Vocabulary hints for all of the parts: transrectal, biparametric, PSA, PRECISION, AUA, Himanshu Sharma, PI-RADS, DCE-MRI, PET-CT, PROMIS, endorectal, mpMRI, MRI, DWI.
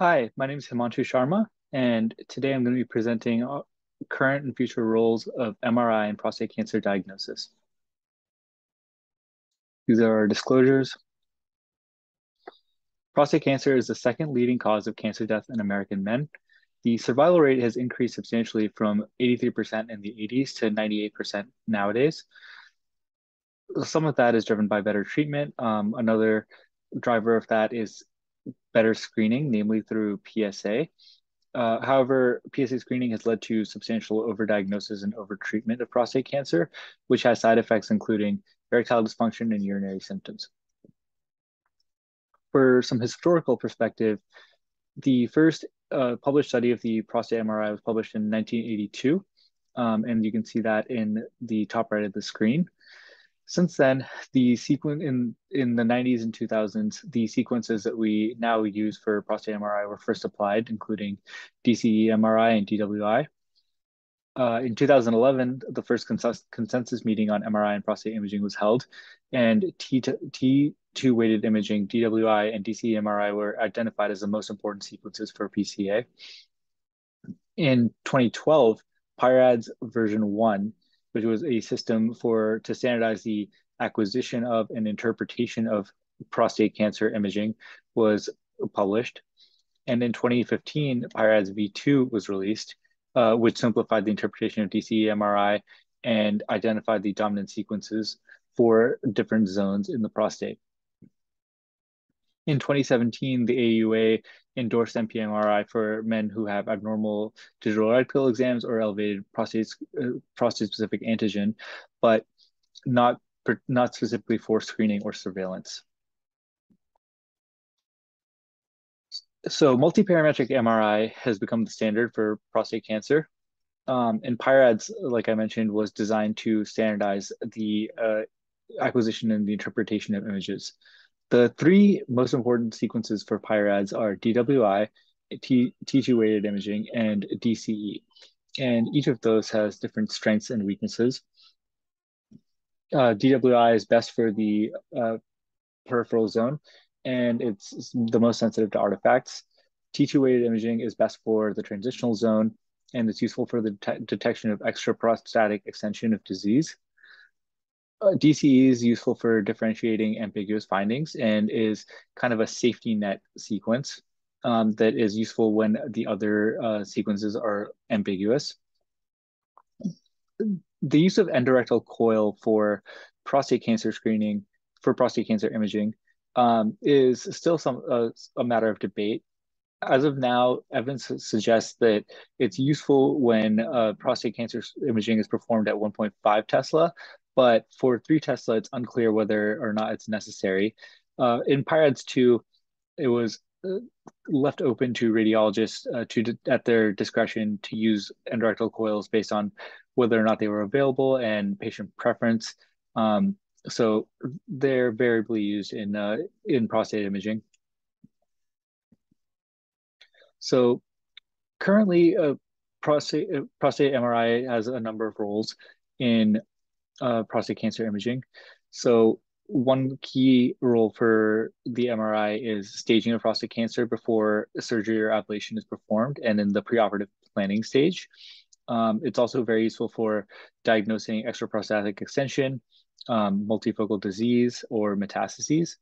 Hi, my name is Himanshu Sharma, and today I'm going to be presenting current and future roles of MRI in prostate cancer diagnosis. These are our disclosures. Prostate cancer is the second leading cause of cancer death in American men. The survival rate has increased substantially from 83% in the 80s to 98% nowadays. Some of that is driven by better treatment. Another driver of that is better screening, namely through PSA. However, PSA screening has led to substantial overdiagnosis and overtreatment of prostate cancer, which has side effects including erectile dysfunction and urinary symptoms. For some historical perspective, the first published study of the prostate MRI was published in 1982, and you can see that in the top right of the screen. Since then, the sequence in the 90s and 2000s, the sequences that we now use for prostate MRI were first applied, including DCE-MRI and DWI. In 2011, the first consensus meeting on MRI and prostate imaging was held, and T2-weighted imaging, DWI, and DCE-MRI were identified as the most important sequences for PCA. In 2012, PI-RADS version 1, which was a system to standardize the acquisition of and interpretation of prostate cancer imaging, was published. And in 2015, PI-RADS V2 was released, which simplified the interpretation of DCE-MRI and identified the dominant sequences for different zones in the prostate. In 2017, the AUA endorsed mpMRI for men who have abnormal digital red pill exams or elevated prostate-specific antigen, but not specifically for screening or surveillance. So multiparametric MRI has become the standard for prostate cancer. And PI-RADS, like I mentioned, was designed to standardize the acquisition and the interpretation of images. The three most important sequences for PI-RADS are DWI, T2-weighted imaging, and DCE. And each of those has different strengths and weaknesses. DWI is best for the peripheral zone, and it's the most sensitive to artifacts. T2-weighted imaging is best for the transitional zone, and it's useful for the detection of extraprostatic extension of disease. DCE is useful for differentiating ambiguous findings and is kind of a safety net sequence that is useful when the other sequences are ambiguous. The use of endorectal coil for prostate cancer screening, for prostate cancer imaging, is still a matter of debate. As of now, evidence suggests that it's useful when prostate cancer imaging is performed at 1.5 Tesla, but for 3 Tesla, it's unclear whether or not it's necessary. In PI-RADS 2, it was left open to radiologists at their discretion to use endorectal coils based on whether or not they were available and patient preference. So they're variably used in prostate imaging. So currently, prostate MRI has a number of roles in prostate cancer imaging. So one key role for the MRI is staging of prostate cancer before surgery or ablation is performed and in the preoperative planning stage. It's also very useful for diagnosing extraprostatic extension, multifocal disease, or metastases.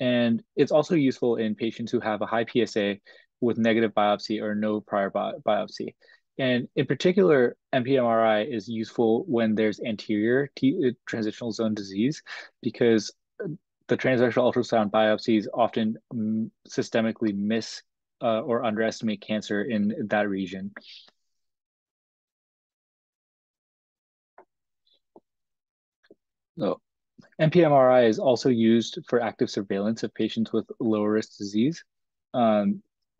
And it's also useful in patients who have a high PSA with negative biopsy or no prior biopsy. And in particular, mpMRI is useful when there's anterior transitional zone disease because the transrectal ultrasound biopsies often systemically miss or underestimate cancer in that region. So mpMRI is also used for active surveillance of patients with lower risk disease.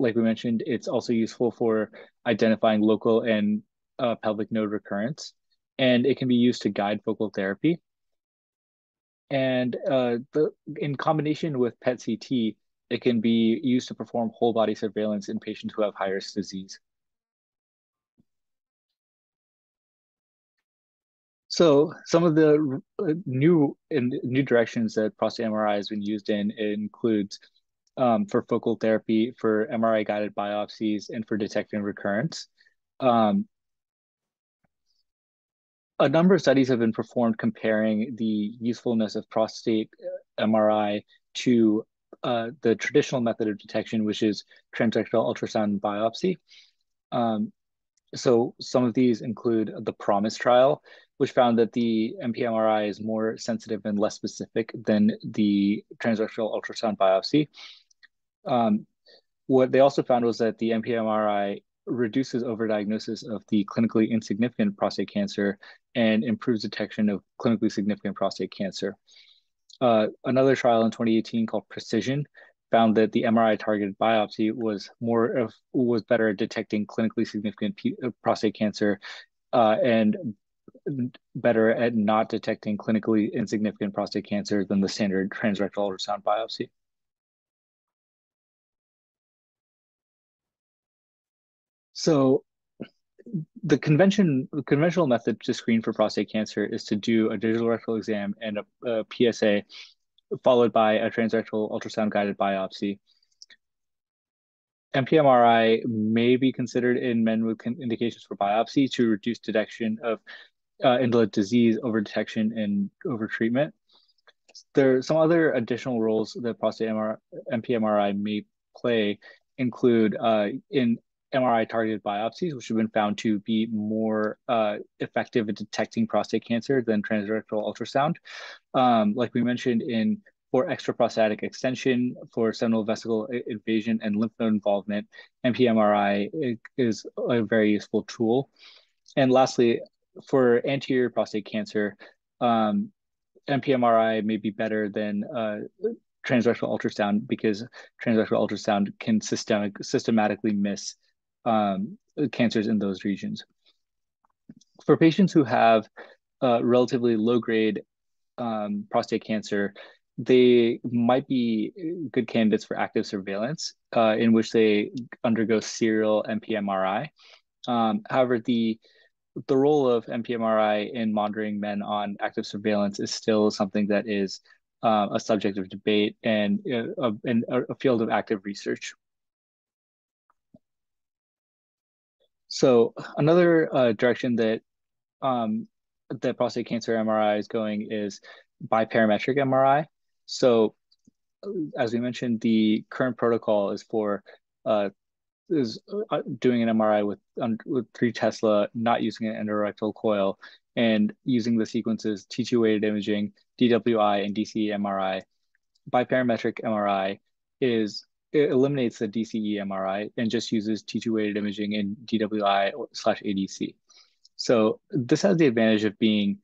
Like we mentioned, it's also useful for identifying local and pelvic node recurrence, and it can be used to guide focal therapy. And in combination with PET-CT, it can be used to perform whole body surveillance in patients who have high risk disease. So some of the new directions that prostate MRI has been used in includes for focal therapy, for MRI-guided biopsies, and for detecting recurrence. A number of studies have been performed comparing the usefulness of prostate MRI to the traditional method of detection, which is transrectal ultrasound biopsy. So some of these include the PROMIS trial, which found that the mpMRI is more sensitive and less specific than the transrectal ultrasound biopsy. What they also found was that the mpMRI reduces overdiagnosis of the clinically insignificant prostate cancer and improves detection of clinically significant prostate cancer. Another trial in 2018 called PRECISION found that the MRI-targeted biopsy was better at detecting clinically significant prostate cancer and better at not detecting clinically insignificant prostate cancer than the standard transrectal ultrasound biopsy. So the conventional method to screen for prostate cancer is to do a digital rectal exam and a PSA, followed by a transrectal ultrasound-guided biopsy. mpMRI may be considered in men with indications for biopsy to reduce detection of indolent disease, over-detection, and over-treatment. There are some other additional roles that prostate mpMRI may play, include in MRI-targeted biopsies, which have been found to be more effective at detecting prostate cancer than transrectal ultrasound. Like we mentioned, for extraprostatic extension, for seminal vesicle invasion, and lymph node involvement, mpMRI is a very useful tool. And lastly, for anterior prostate cancer, mpMRI may be better than transrectal ultrasound because transrectal ultrasound can systematically miss cancers in those regions. For patients who have relatively low-grade prostate cancer, they might be good candidates for active surveillance, in which they undergo serial mpMRI. However, the role of mpMRI in monitoring men on active surveillance is still something that is a subject of debate and a field of active research. So another direction that that prostate cancer MRI is going is biparametric MRI. So as we mentioned, the current protocol is for doing an MRI with 3 Tesla, not using an endorectal coil, and using the sequences T2-weighted imaging, DWI, and DCE-MRI. Biparametric MRI eliminates the DCE-MRI and just uses T2-weighted imaging and DWI/ADC. So this has the advantage of being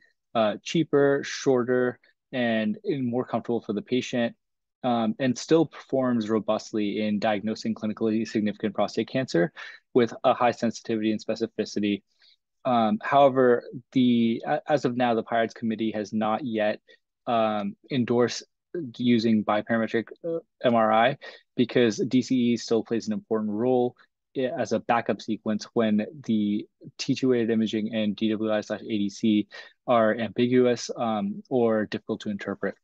cheaper, shorter, and more comfortable for the patient, and still performs robustly in diagnosing clinically significant prostate cancer with a high sensitivity and specificity. However, as of now, the PI-RADS committee has not yet endorsed using biparametric MRI because DCE still plays an important role as a backup sequence when the T2-weighted imaging and DWI/ADC are ambiguous or difficult to interpret.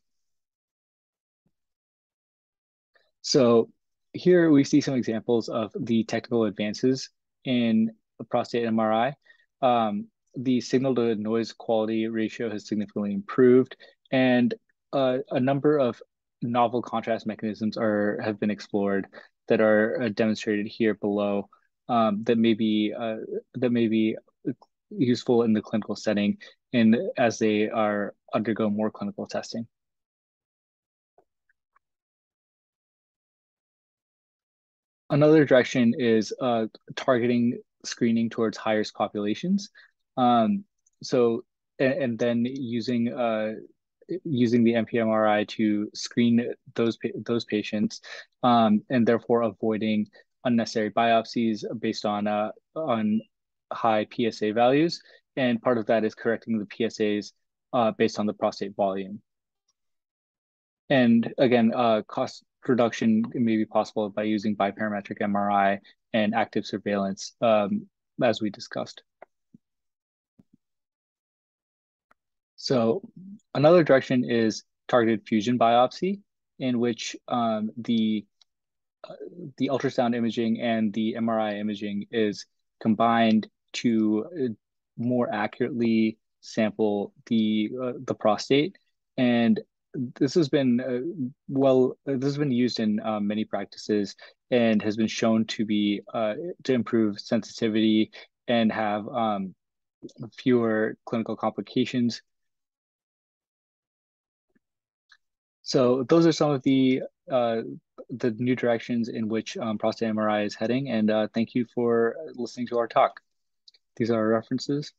So here we see some examples of the technical advances in prostate MRI. The signal-to-noise quality ratio has significantly improved, and a number of novel contrast mechanisms have been explored that are demonstrated here below that may be useful in the clinical setting and as they undergo more clinical testing. Another direction is targeting screening towards high-risk populations. And then using the mpMRI to screen those patients, and therefore avoiding unnecessary biopsies based on high PSA values. And part of that is correcting the PSAs based on the prostate volume. And again, cost reduction may be possible by using biparametric MRI and active surveillance, as we discussed. So another direction is targeted fusion biopsy, in which the ultrasound imaging and the MRI imaging is combined to more accurately sample the prostate. And this has been used in many practices and has been shown to be to improve sensitivity and have fewer clinical complications. So those are some of the new directions in which prostate MRI is heading. And thank you for listening to our talk. These are our references.